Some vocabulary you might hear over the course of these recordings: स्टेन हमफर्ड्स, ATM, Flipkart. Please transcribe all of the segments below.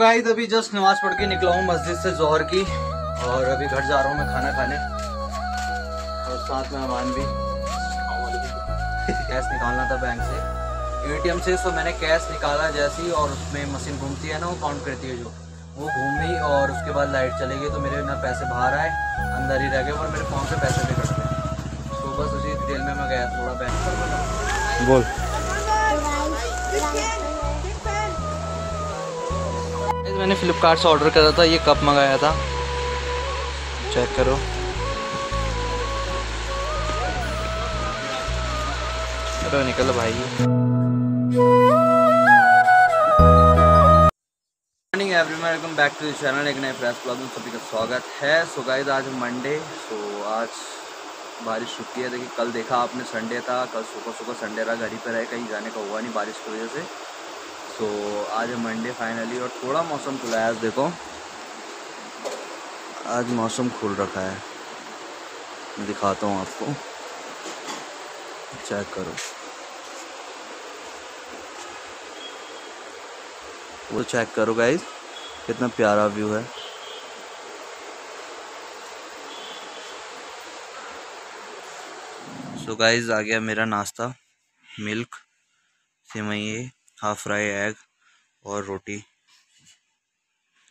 Guys अभी just नमाज पढ़ के निकला हूँ मस्जिद से जोहर की, और अभी घर जा रहा हूँ मैं खाना खाने, और साथ में अमान भी। कैश निकालना था बैंक से, एटीएम से, तो मैंने कैश निकाला जैसी, और उसमें मशीन घूमती है ना, वो काउंट करती है, जो वो घूमी और उसके बाद लाइट चली गई, तो मेरे ना पैसे बाहर आए, अंदर ही रह गए, और मेरे फोन से पैसे भी कट गए। तो बस उसी डिटेल में मैं गया थोड़ा बैंक पर। बोल मैंने फ्लिपकार्ट से ऑर्डर करा था, ये कप मंगाया था, चेक करो। अरे निकल भाई। Morning everyone, welcome back to the channel, एक नए फ्रेश ब्लॉग में सभी का स्वागत है। सो गाइस आज मंडे, सो आज बारिश छुट्टी है। देखिए कल देखा आपने संडे था, कल सुबह सुबह संडे रहा, घर ही पर रहे, कहीं जाने का हुआ नहीं बारिश की वजह से। तो आज है मंडे फाइनली, और थोड़ा मौसम खुला है आज, देखो आज मौसम खुल रखा है, मैं दिखाता हूँ आपको, चेक करो। वो चेक करो गाइस, कितना प्यारा व्यू है। सो गाइस आ गया मेरा नाश्ता, मिल्क सेवई, हाफ फ्राई एग और रोटी,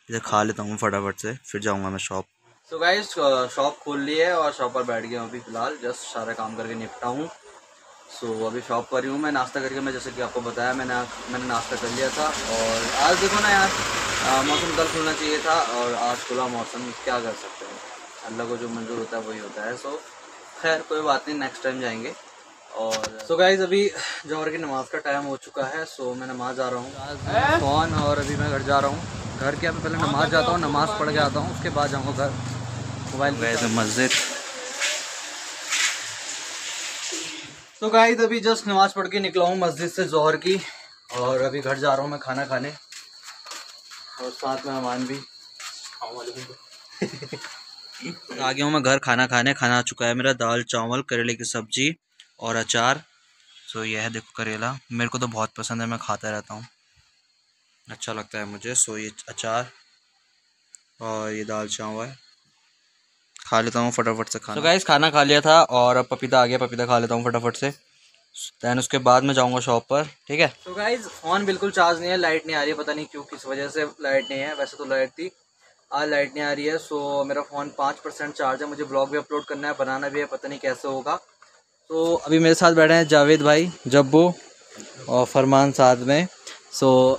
इसे खा लेता हूँ फटाफट से, फिर जाऊँगा मैं शॉप। तो गाइस शॉप खोल ली है और शॉप पर बैठ गया हूँ अभी फ़िलहाल, जस्ट सारा काम करके निपटा हूँ। सो अभी शॉप पर ही हूँ मैं, नाश्ता करके, मैं जैसे कि आपको बताया मैंने नाश्ता कर लिया था। और आज देखो ना यार, मौसम कल खुलना चाहिए था और आज खुला मौसम, क्या कर सकते हैं, अल्लाह को जो मंजूर होता है वही होता है। सो खैर कोई बात नहीं, नेक्स्ट टाइम जाएंगे। और सो गाइज अभी जोहर की नमाज का टाइम हो चुका है, सो मैं नमाज जा रहा हूँ फोन, और अभी मैं घर जा रहा हूँ। घर के अभी पहले नमाज जाता हूँ, नमाज पढ़ के आता हूँ, उसके बाद जाऊँगा घर। मोबाइल गए थे मस्जिद। सो गाइज अभी जस्ट नमाज पढ़ के निकला हूँ मस्जिद से जोहर की, और अभी घर जा रहा हूँ मैं खाना खाने, और साथ में अमान भी। आ गया हूँ मैं घर खाना खाने, खाना आ चुका है मेरा, दाल चावल करेले की सब्जी और अचार। सो यह है देखो करेला, मेरे को तो बहुत पसंद है, मैं खाता रहता हूँ, अच्छा लगता है मुझे। सो ये अचार और ये दाल चावल खा लेता हूँ फटाफट से खाना। तो गाइस खाना खा लिया था, और अब पपीता आ गया, पपीता खा लेता हूँ फटाफट से, दैन उसके बाद मैं जाऊँगा शॉप पर, ठीक है। तो गाइस फ़ोन बिल्कुल चार्ज नहीं है, लाइट नहीं आ रही है, पता नहीं क्यों, किस वजह से लाइट नहीं है, वैसे तो लाइट थी, आज लाइट नहीं आ रही है। सो मेरा फ़ोन 5% चार्ज है, मुझे ब्लॉग भी अपलोड करना है, बनाना भी है, पता नहीं कैसे होगा। तो अभी मेरे साथ बैठे हैं जावेद भाई, जब्बू और फरमान साथ में। सो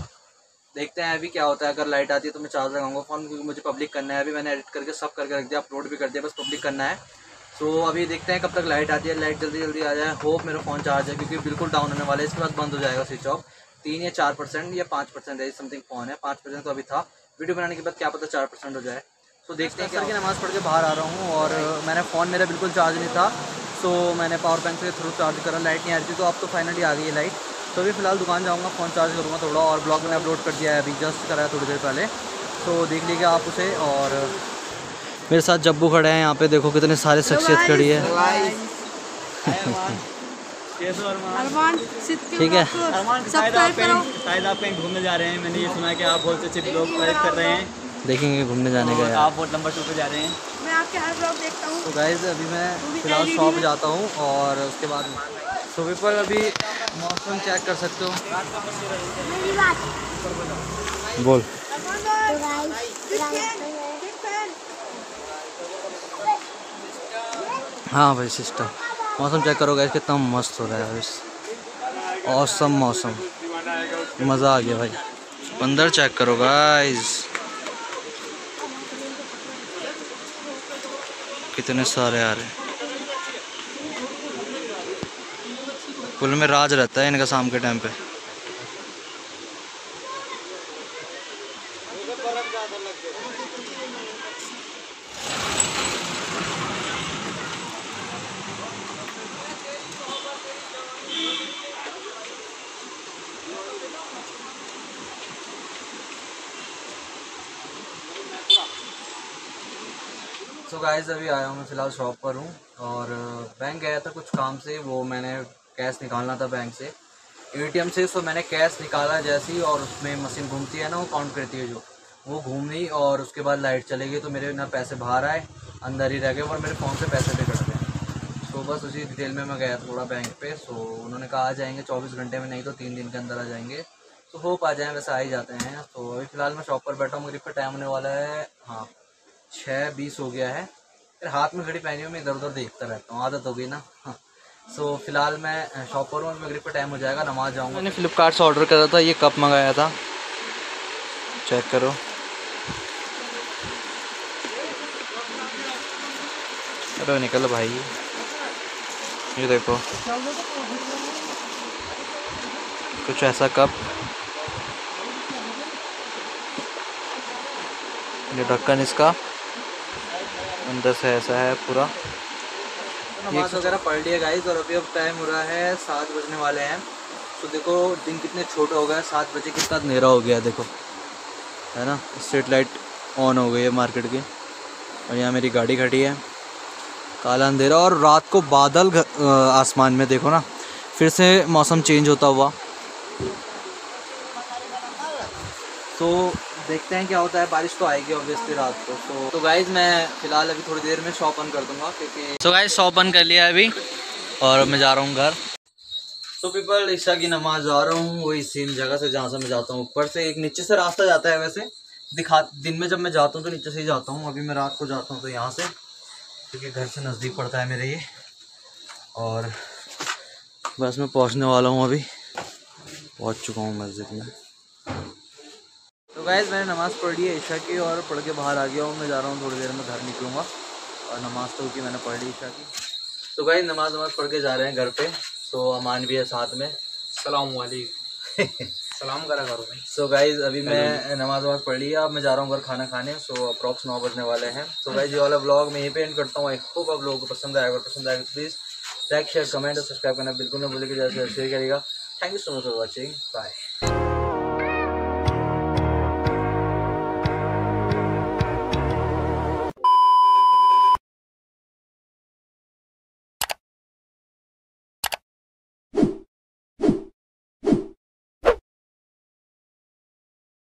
देखते हैं अभी क्या होता है, अगर लाइट आती है तो मैं चार्ज लगाऊंगा फ़ोन, क्योंकि मुझे पब्लिक करना है। अभी मैंने एडिट करके सब करके रख दिया, अपलोड भी कर दिया, बस पब्लिक करना है। सो अभी देखते हैं कब तक लाइट आती है, लाइट जल्दी जल्दी आ जाए। होप मेरा फ़ोन चार्ज है, क्योंकि बिल्कुल डाउन होने वाला है, इसके बाद बंद हो जाएगा स्विच ऑफ। 3 या 4% या 5% है समथिंग फ़ोन है, 5% तो अभी था, वीडियो बनाने के बाद क्या पता 4% हो जाए। तो देखते हैं। करके नमाज़ पढ़ के बाहर आ रहा हूँ, और मैंने फ़ोन मेरा बिल्कुल चार्ज नहीं था, तो मैंने पावर बैंक के थ्रू चार्ज करा, लाइट नहीं आ रही थी, तो अब तो फाइनली आ गई है लाइट। तो अभी फ़िलहाल दुकान जाऊँगा, फ़ोन चार्ज करूँगा थोड़ा, और ब्लॉग मैंने अपलोड कर दिया है, अभी जस्ट कराया थोड़ी देर पहले, तो देख लीजिएगा आप उसे। और मेरे साथ जब्बू खड़े हैं यहाँ पे, देखो कितने सारे शख्सियत खड़ी है, ठीक है। शायद आप कहीं घूमने जा रहे हैं, मैंने ये सुना कि आप बहुत अच्छे ब्लॉग कर रहे हैं, देखेंगे घूमने जाने का, आप बहुत लंबा टूर पे जा रहे हैं, मैं आपके हर ब्लॉग देखता हूँ। तो गाइस अभी मैं फिलहाल शॉप जाता हूँ, और उसके बाद सुबह पर अभी मौसम चेक कर सकते हो। बोल हाँ भाई सिस्टम, मौसम चेक करो गाइस कितना मस्त हो रहा है, ऑसम मौसम, मज़ा आ गया भाई। अंदर चेक करो गाइस कितने सारे आ रहे हैं, पुल में राज रहता है इनका शाम के टाइम पे। सो गाइस अभी आया हूँ मैं फ़िलहाल शॉप पर हूँ, और बैंक गया था कुछ काम से, वो मैंने कैश निकालना था बैंक से, एटीएम से, तो मैंने कैश निकाला जैसी, और उसमें मशीन घूमती है ना, वो काउंट करती है, जो वो घूम गई और उसके बाद लाइट चली गई, तो मेरे ना पैसे बाहर आए, अंदर ही रह गए और मेरे फ़ोन से पैसे भी कट गए। सो बस उसी डिटेल में मैं गया थोड़ा बैंक पे। सो उन्होंने कहा आ जाएंगे 24 घंटे में, नहीं तो 3 दिन के अंदर आ जाएंगे। सो होप आ जाएँ, वैसे आ ही जाते हैं। तो अभी फ़िलहाल मैं शॉप पर बैठा हूँ, मेरे पे टाइम होने वाला है, हाँ 6:20 हो गया है। फिर हाथ में घड़ी पहनी हुई मैं इधर उधर देखता रहता हूँ, आदत हो गई ना। सो फिलहाल मैं शॉप पर हूँ, मेरे पे टाइम हो जाएगा, नमाज जाऊँगा। मैंने फ्लिपकार्ट से ऑर्डर करा था, ये कप मंगाया था, चेक करो। अरे निकल भाई, ये देखो कुछ ऐसा कप, ये ढक्कन इसका अंदर से ऐसा है पूरा। नमाज वगैरह पढ़ लिया गाइस और अभी अब टाइम हो रहा है, 7 बजने वाले हैं। तो देखो दिन कितने छोटा हो गया, 7 बजे कितना अंधेरा हो गया देखो, है ना। स्ट्रीट लाइट ऑन हो गई है मार्केट की और यहाँ मेरी गाड़ी खड़ी है, काला अंधेरा। और रात को बादल आसमान में देखो ना, फिर से मौसम चेंज होता हुआ। तो देखते हैं क्या होता है, बारिश तो आएगी ऑब्वियसली रात को। तो गाइज़ मैं फ़िलहाल अभी थोड़ी देर में शॉप बंद कर दूंगा क्योंकि तो गाइज़ शॉप बंद कर लिया है अभी और मैं जा रहा हूँ घर। तो पीपल ईशा की नमाज जा रहा हूँ, वही सेम जगह से जहाँ से मैं जाता हूँ, ऊपर से एक नीचे से रास्ता जाता है। वैसे दिन में जब मैं जाता हूँ तो नीचे से ही जाता हूँ, अभी मैं रात को जाता हूँ तो यहाँ से, क्योंकि घर से नज़दीक पड़ता है मेरे ये। और बस मैं पहुँचने वाला हूँ, अभी पहुँच चुका हूँ मस्जिद में। तो गाइज़ मैंने नमाज़ पढ़ी है ईशा की और पढ़ के बाहर आ गया हूँ, मैं जा रहा हूँ थोड़ी देर में घर निकलूँगा। और नमाज़ तो की मैंने पढ़ ली ईशा की। तो गाइज़ नमाज़ नमाज़ पढ़ के जा रहे हैं घर पे। तो अमान भी है साथ में, सलाम वालेकुम सलाम करा करो भाई। सो गाइज़ अभी मैं नमाज़ नमाज़ पढ़ ली है, अब मैं जा रहा हूँ घर खाना खाने। सो अप्रॉक्स 9 बजने वाले हैं। तो गाइज़ ये वाला ब्लॉग मैं यहीं पे एंड करता हूँ, आई होप आप लोगों को पसंद आएगा। और पसंद आएगा प्लीज़ लाइक शेयर कमेंट और सब्सक्राइब करना बिल्कुल ना भूलिएगा, जैसे शेयर करिएगा। Thank you so much for watching, bye.